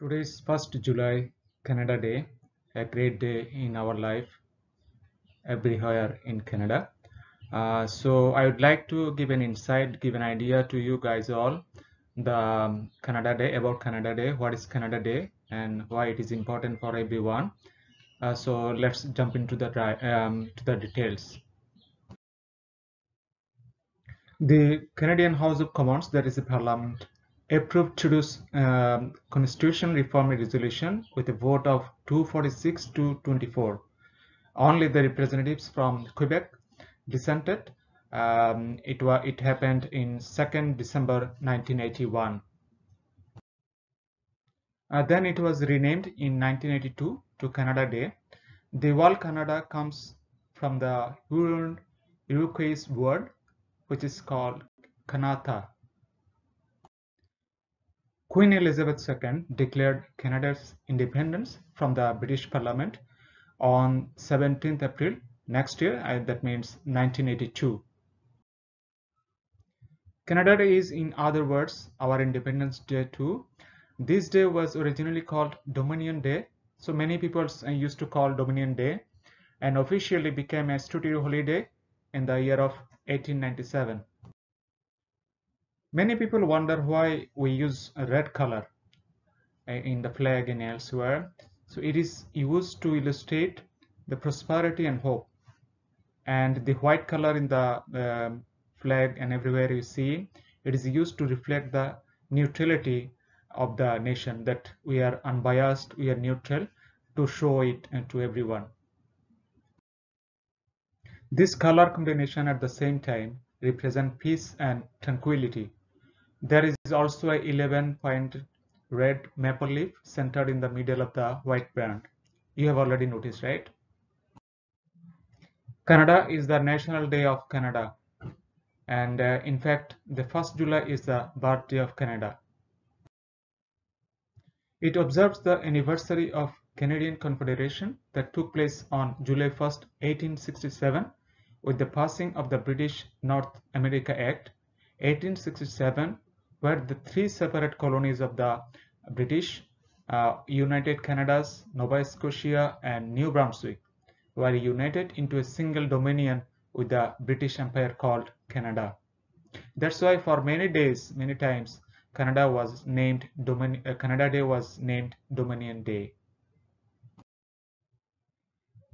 Today is 1st July, Canada Day, a great day in our life everywhere in Canada. So I would like to give an insight, give an idea to you guys all, the Canada Day, about Canada Day, what is Canada Day and why it is important for everyone. So let's jump into the details. The Canadian House of Commons, that is the Parliament, approved Trudeau's constitution reform resolution with a vote of 246 to 24. Only the representatives from Quebec dissented. It happened in 2nd December 1981. Then it was renamed in 1982 to Canada Day. The word Canada comes from the Huron-Iroquois word, which is called Kanata. Queen Elizabeth II declared Canada's independence from the British Parliament on 17th April next year, and that means 1982. Canada Day is, in other words, our Independence Day too. This day was originally called Dominion Day, so many people used to call Dominion Day, and officially became a statutory holiday in the year of 1897. Many people wonder why we use a red color in the flag and elsewhere. So it is used to illustrate the prosperity and hope. And the white color in the flag and everywhere you see, it is used to reflect the neutrality of the nation, that we are unbiased, we are neutral, to show it to everyone. This color combination at the same time represents peace and tranquility. There is also an 11-point red maple leaf centered in the middle of the white band. You have already noticed, right? Canada is the National Day of Canada, and in fact the 1st July is the birthday of Canada. It observes the anniversary of Canadian Confederation that took place on July 1st, 1867, with the passing of the British North America Act, 1867, where the three separate colonies of the British united Canada's Nova Scotia and New Brunswick were united into a single dominion with the British Empire called Canada. That's why for many days, many times, Canada was named Canada Day was named Dominion Day.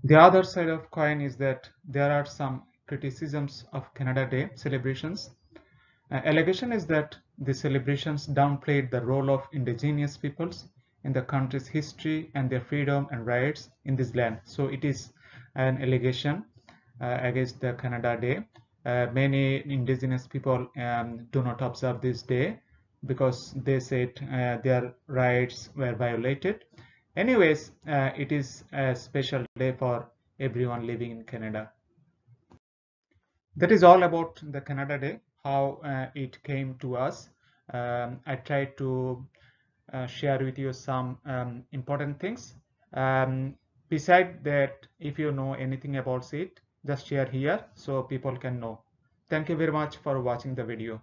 The other side of coin is that there are some criticisms of Canada Day celebrations. Allegation is that the celebrations downplayed the role of indigenous peoples in the country's history and their freedom and rights in this land. So it is an allegation against the Canada Day. Many indigenous people do not observe this day because they said their rights were violated. Anyways, it is a special day for everyone living in Canada. That is all about the Canada Day, how it came to us. I tried to share with you some important things. Besides that, if you know anything about it, just share here so people can know. Thank you very much for watching the video.